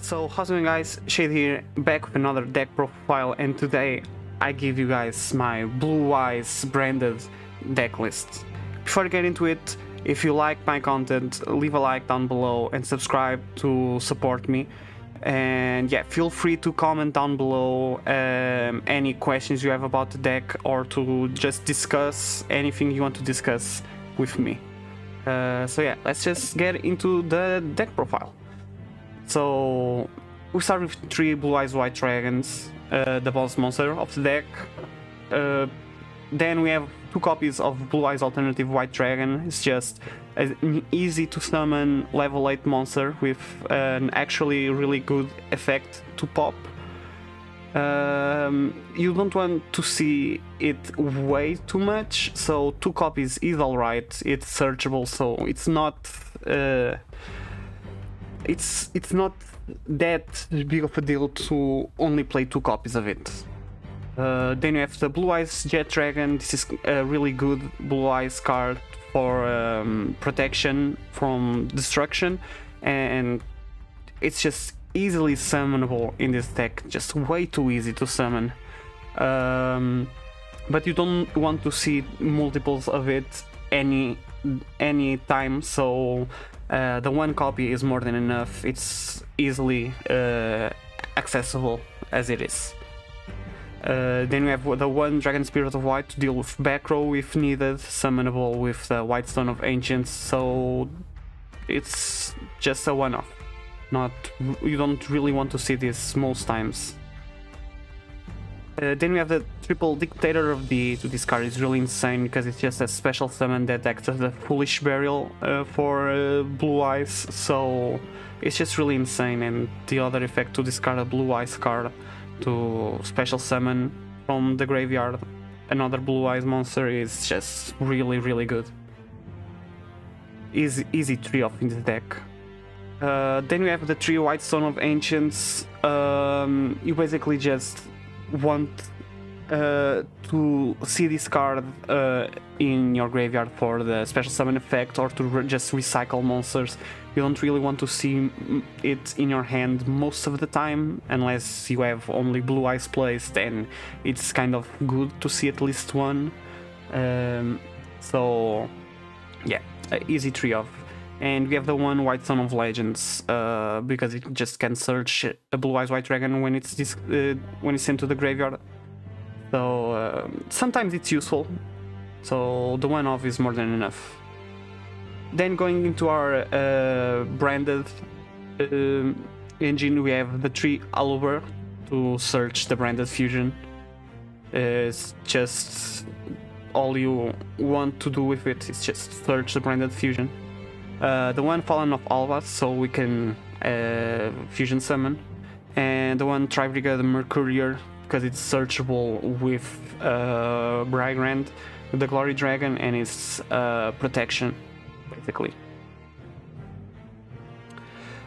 So how's it going, guys? Shade here, back with another deck profile, and today I give you guys my Blue-Eyes branded deck list. Before I get into it, if you like my content, leave a like down below and subscribe to support me. And yeah, feel free to comment down below any questions you have about the deck, or to just discuss anything you want to discuss with me. So yeah, let's just get into the deck profile. So we start with 3 Blue-Eyes White Dragons, the boss monster of the deck. Then we have 2 copies of Blue-Eyes Alternative White Dragon. It's just an easy to summon level 8 monster with an actually really good effect to pop. You don't want to see it way too much, so 2 copies is alright. It's searchable, so it's not... It's not that big of a deal to only play 2 copies of it. Then you have the Blue-Eyes Jet Dragon. This is a really good Blue-Eyes card for protection from destruction, and it's just easily summonable in this deck, just way too easy to summon. But you don't want to see multiples of it any time, so the 1 copy is more than enough. It's easily accessible as it is. Then we have the 1 Dragon Spirit of White to deal with back row if needed, summonable with the Whitestone of Ancients, so it's just a one-off. You don't really want to see this most times. Then we have the triple Dictator of the. This card is really insane because it's just a special summon that acts as a foolish burial for Blue Eyes, so it's just really insane. And the other effect to discard a Blue Eyes card to special summon from the graveyard another Blue Eyes monster is just really good. Easy 3-off in the deck. Then we have the 3 Whitestone of Ancients. You basically just want to see this card in your graveyard for the special summon effect, or to just recycle monsters. You don't really want to see it in your hand most of the time, unless you have only Blue Eyes placed, and it's kind of good to see at least 1. So yeah, easy 3-off. And we have the 1 White Stone of Legends, because it just can search a Blue-Eyes White Dragon when it's sent to the graveyard. So sometimes it's useful. So the 1-off is more than enough. Then going into our branded engine, we have the 3 Albion to search the Branded Fusion. It's just all you want to do with it. It's just search the Branded Fusion. The 1 Fallen of Albaz, so we can fusion summon, and the 1 Tribrigad the Mercurier, because it's searchable with Brigrand, the Glory Dragon, and it's protection, basically.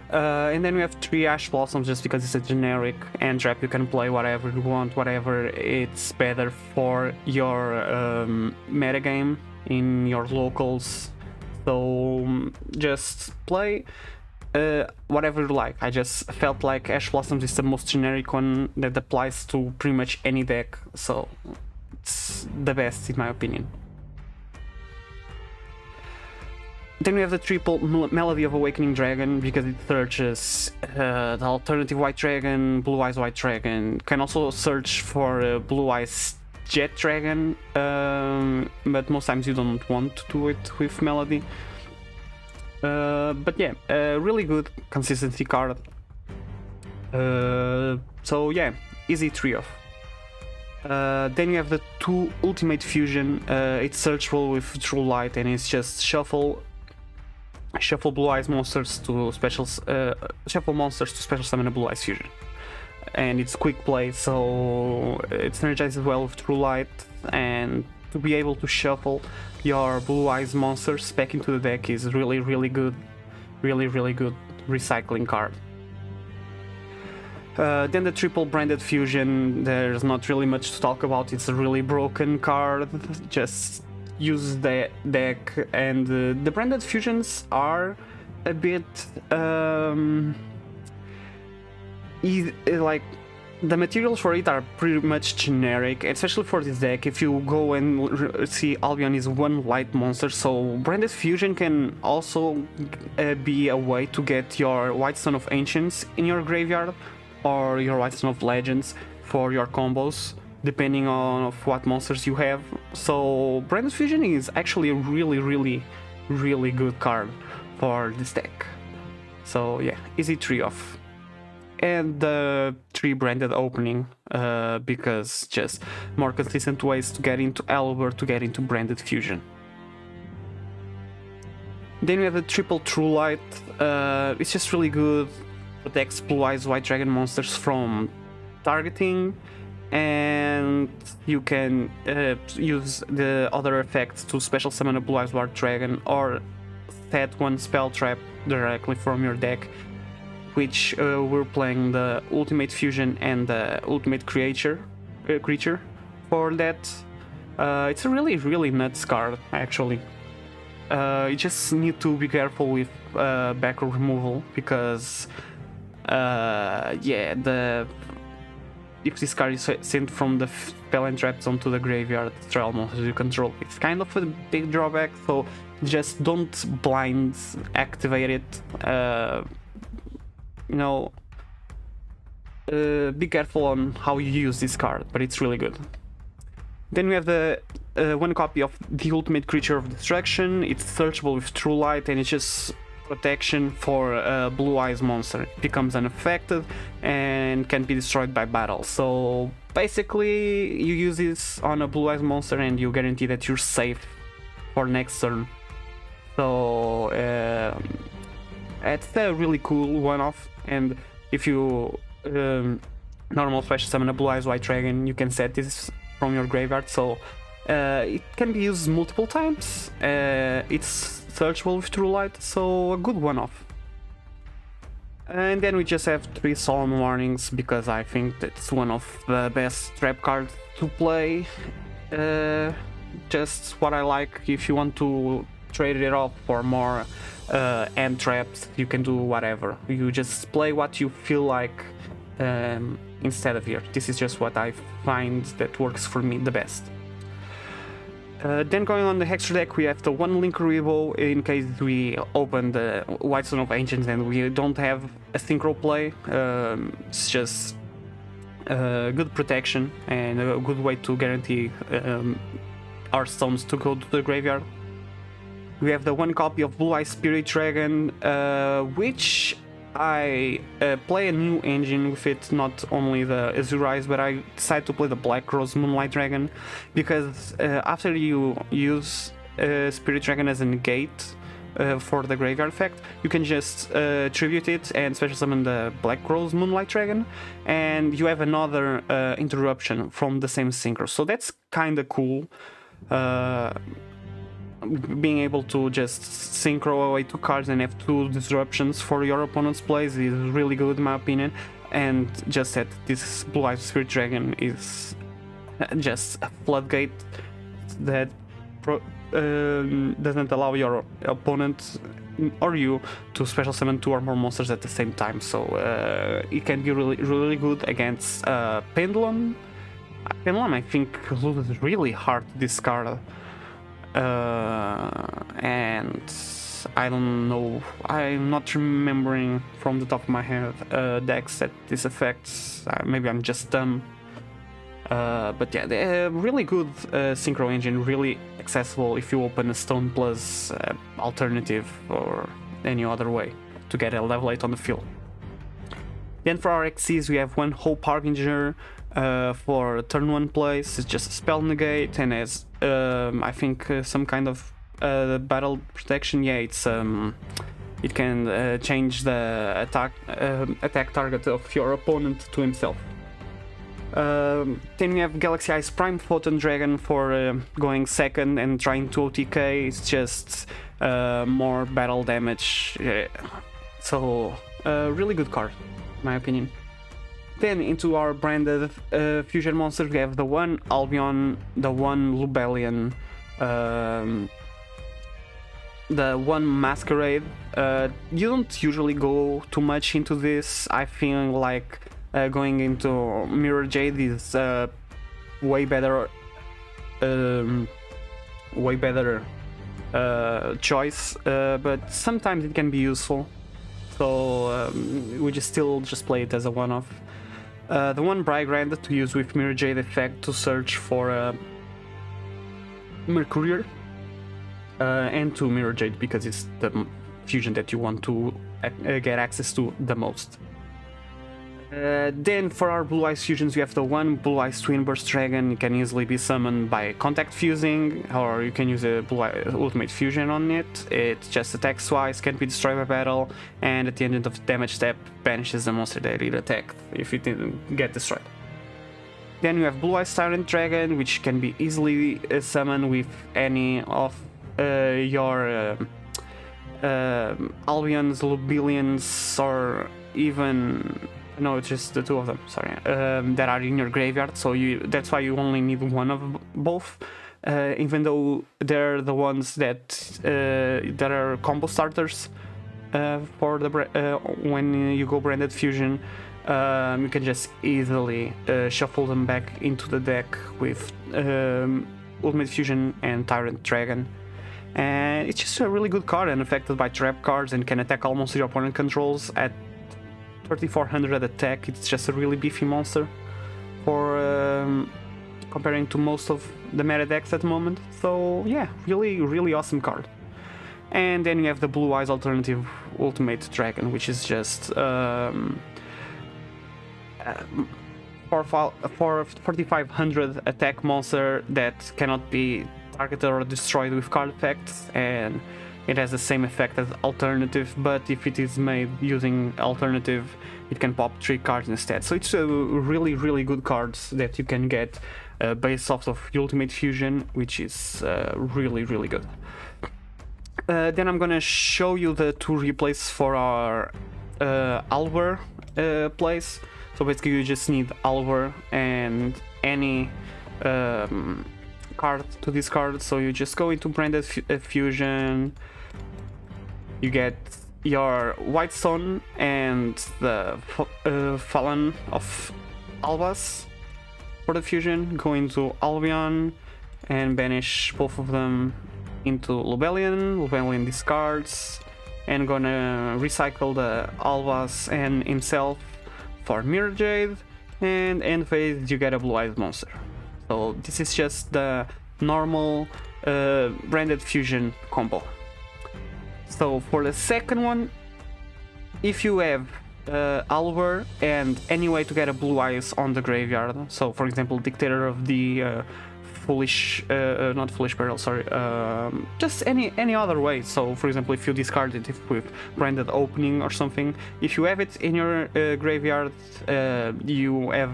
And then we have 3 Ash Blossoms, just because it's a generic hand trap. You can play whatever you want, whatever it's better for your metagame in your locals. So just play whatever you like. I just felt like Ash Blossoms is the most generic one that applies to pretty much any deck, so it's the best in my opinion. Then we have the triple Melody of Awakening Dragon, because it searches the Alternative White Dragon, Blue-Eyes White Dragon. Can also search for Blue-Eyes Jet Dragon, but most times you don't want to do it with Melody. But yeah, really good consistency card. So yeah, easy 3-off. Then you have the 2 Ultimate Fusion. It's searchable with True Light, and it's just shuffle Blue Eyes monsters to shuffle monsters to special summon a Blue Eyes Fusion. And it's quick play, so it synergizes well with True Light, and to be able to shuffle your Blue Eyes monsters back into the deck is really good. Really good recycling card. Then the triple Branded Fusion, there's not really much to talk about. It's a really broken card. Just use the deck, and the Branded Fusions are a bit... like, the materials for it are pretty much generic, especially for this deck. If you go and see, Albion is one light monster, so Branded Fusion can also be a way to get your Whitestone of Ancients in your graveyard or your Whitestone of Legends for your combos, depending on what monsters you have. So Branded Fusion is actually a really good card for this deck. So yeah, easy 3-off. And the 3 Branded Opening, because just more consistent ways to get into Albion, to get into Branded Fusion. Then we have the 3 True Light. It's just really good. Protects Blue-Eyes White Dragon monsters from targeting, and you can use the other effects to special summon a Blue-Eyes White Dragon or set one spell trap directly from your deck, which we're playing the Ultimate Fusion and the Ultimate Creature for that. It's a really nuts card, actually. You just need to be careful with backer removal, because yeah, if this card is sent from the spell and trap zone to the graveyard, trial monsters you control, it's kind of a big drawback, so just don't blind activate it. You know, be careful on how you use this card, but it's really good. Then we have the one copy of the Ultimate Creature of Destruction. It's searchable with True Light, and it's just protection for a Blue-Eyes monster. It becomes unaffected and can be destroyed by battle. So basically, you use this on a Blue-Eyes monster and you guarantee that you're safe for next turn. So it's a really cool one-off, and if you normal special summon a Blue-Eyes White Dragon, you can set this from your graveyard, so it can be used multiple times. It's searchable with True Light, so a good one-off. And then we just have 3 Solemn Warnings, because I think that's one of the best trap cards to play. Just what I like. If you want to trade it off for more end traps, you can do whatever. You just play what you feel like instead of here. This is just what I find that works for me the best. Then going on the Hexer deck, we have the 1 Link Rebo, in case we open the Whitestone of Ancients and we don't have a synchro play. It's just good protection and a good way to guarantee our stones to go to the graveyard. We have the 1 copy of Blue-Eyes Tyrant Dragon, which I play a new engine with it, not only the Azure Eyes, but I decided to play the Black Rose Moonlight Dragon, because after you use Spirit Dragon as a negate for the graveyard effect, you can just tribute it and special summon the Black Rose Moonlight Dragon, and you have another interruption from the same synchro, so that's kinda cool. Being able to just synchro away 2 cards and have 2 disruptions for your opponent's plays is really good, in my opinion. And just that this Blue-Eyes Spirit Dragon is just a floodgate that doesn't allow your opponent or you to special summon 2 or more monsters at the same time. So it can be really good against Pendulum. Pendulum, I think, loses really hard to this card. And I don't know, I'm not remembering from the top of my head decks that this affects. Maybe I'm just dumb. But yeah, they're really good synchro engine, really accessible if you open a stone plus alternative or any other way to get a level 8 on the field. Then for our XCs, we have 1 Hope Harbinger for turn 1 plays. It's just a spell negate and has, I think, some kind of battle protection. Yeah, it's it can change the attack target of your opponent to himself. Then we have Galaxy Eyes Prime Photon Dragon for going second and trying to OTK. It's just more battle damage. Yeah. So really good card, in my opinion. Then into our Branded Fusion monsters, we have the 1 Albion, the 1 Lubellion, the one Masquerade. You don't usually go too much into this. I feel like going into Mirror Jade is way better choice, but sometimes it can be useful. So we just still play it as a one-off. The one Brygrand to use with Mirror Jade effect to search for a Mercurier and to Mirror Jade because it's the fusion that you want to get access to the most. Then for our Blue-Eyes fusions, we have the one Blue-Eyes Twin Burst Dragon. It can easily be summoned by contact fusing, or you can use a Blue-Eyes Ultimate Fusion on it. It just attacks twice, can be destroyed by battle, and at the end of the damage step, banishes the monster that it attacked if it didn't get destroyed. Then we have Blue-Eyes Tyrant Dragon, which can be easily summoned with any of your Albions, Lubellions, or even... no, it's just the two of them, sorry, that are in your graveyard, so that's why you only need one of both, even though they're the ones that are combo starters for the when you go Branded Fusion. You can just easily shuffle them back into the deck with Ultimate Fusion and Tyrant Dragon. And it's just a really good card and affected by trap cards and can attack almost your opponent controls at 3400 attack. It's just a really beefy monster for comparing to most of the meta decks at the moment. So yeah, really awesome card. And then you have the Blue-Eyes Alternative Ultimate Dragon, which is just 4500 attack monster that cannot be targeted or destroyed with card effects, and it has the same effect as Alternative, but if it is made using Alternative, it can pop 3 cards instead. So it's a really good cards that you can get based off of Ultimate Fusion, which is really good. Then I'm gonna show you the two replays for our Alvar plays. So basically you just need Alvar and any card to discard. So you just go into Branded Fusion, you get your White Stone and the Fallen of Albaz for the fusion, go into Albion and banish both of them into Lubellion. Lubellion discards and gonna recycle the Albaz and himself for Mirror Jade, and end phase you get a Blue-Eyes monster. So this is just the normal Branded Fusion combo. So for the second one, if you have Alvar and any way to get a Blue-Eyes on the graveyard, so for example Dictator of the just any other way. So for example, if you discard it with Branded Opening or something, if you have it in your graveyard, you have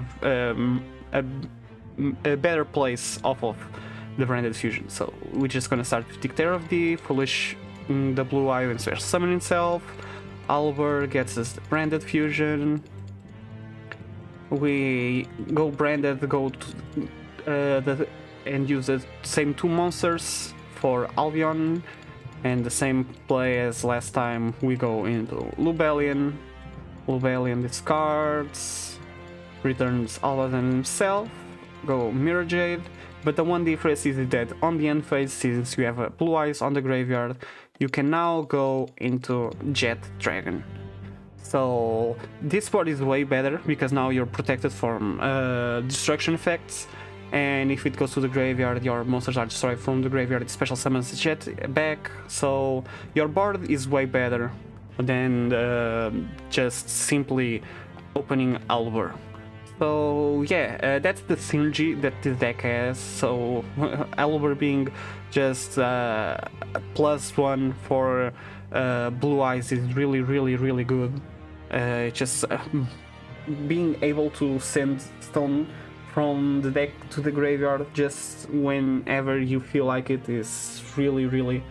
a better place off of the Branded Fusion. So we're just gonna start with Dictator of the, foolish the Blue-Eye and Swear Summon himself. Alvar gets us the Branded Fusion. We go Branded, go to, and use the same two monsters for Albion, and the same play as last time. We go into Lubellion. Lubellion discards, returns Alvar and himself. Go Mirror Jade, but the one difference is that on the end phase, since you have a Blue-Eyes on the graveyard, you can now go into Jet Dragon. So this part is way better because now you're protected from destruction effects, and if it goes to the graveyard, your monsters are destroyed from the graveyard. It special summons Jet back, so your board is way better than just simply opening Alvar. So yeah, that's the synergy that this deck has. So Alvar being just +1 for Blue-Eyes is really good. Just being able to send stone from the deck to the graveyard just whenever you feel like it is really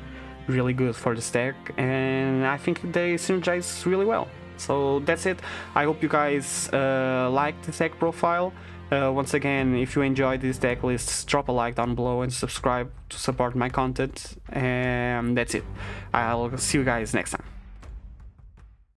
good for this deck, and I think they synergize really well. So that's it. I hope you guys liked the tech profile, Once again, if you enjoyed these deck lists, drop a like down below and subscribe to support my content. And that's it. I'll see you guys next time.